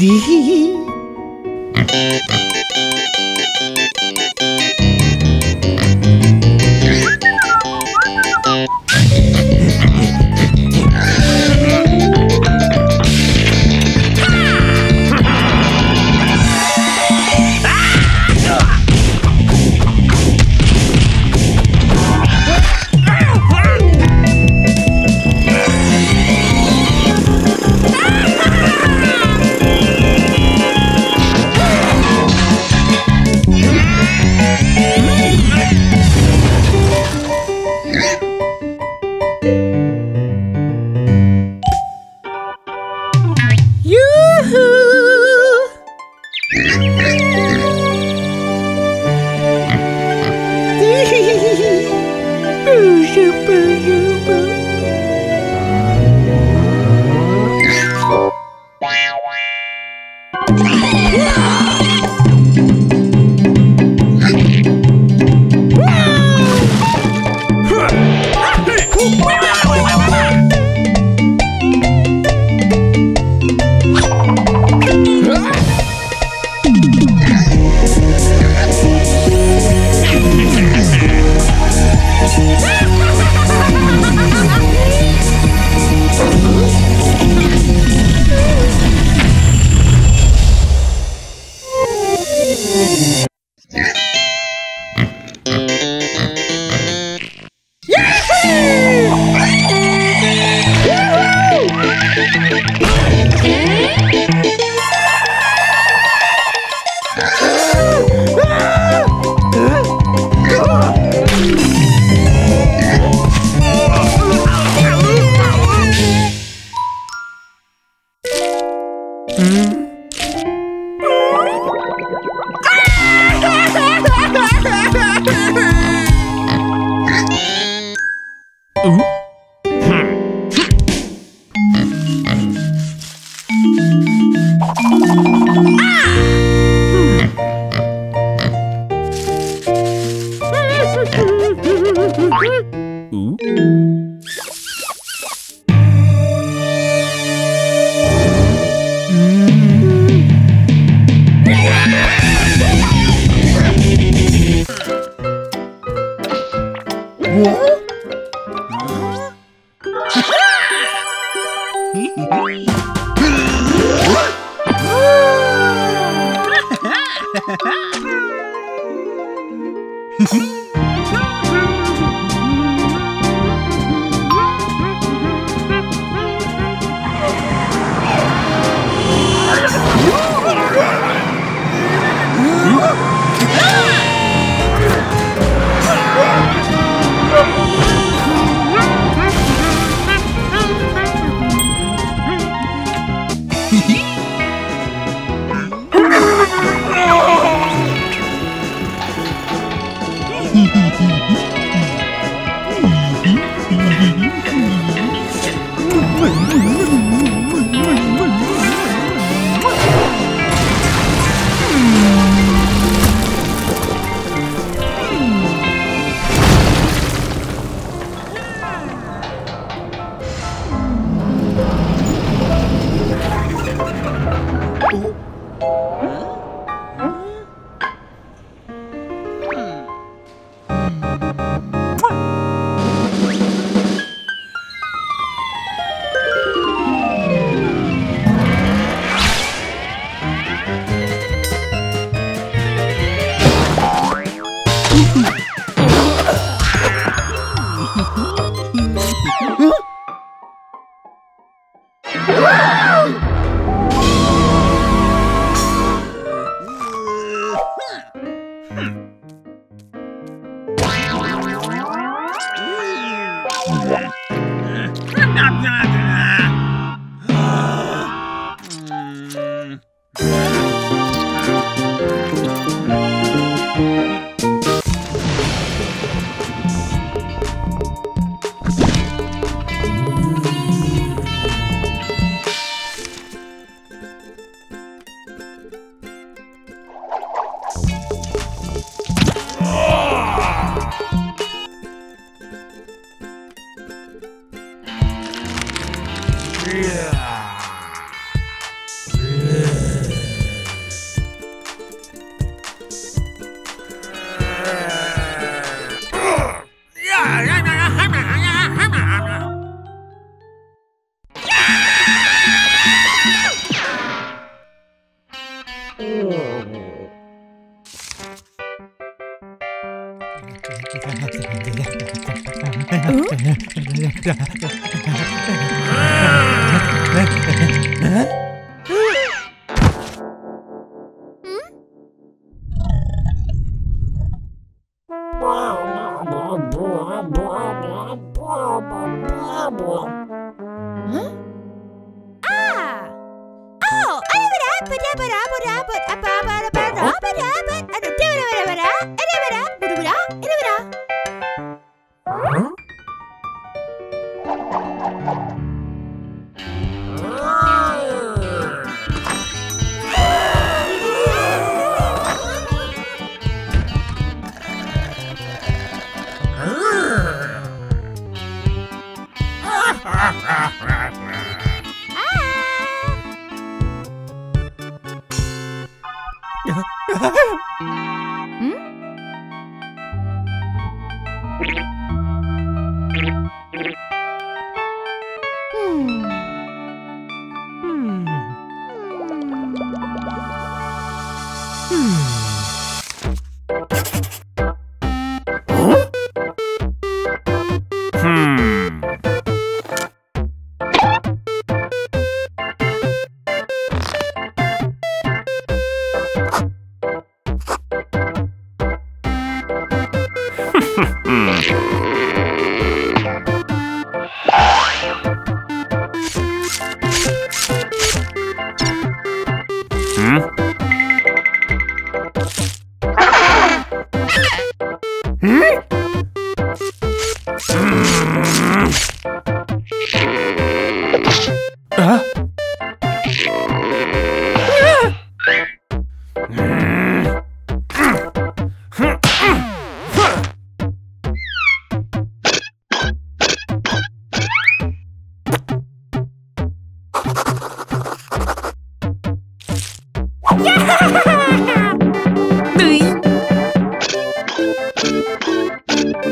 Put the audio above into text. Yeah.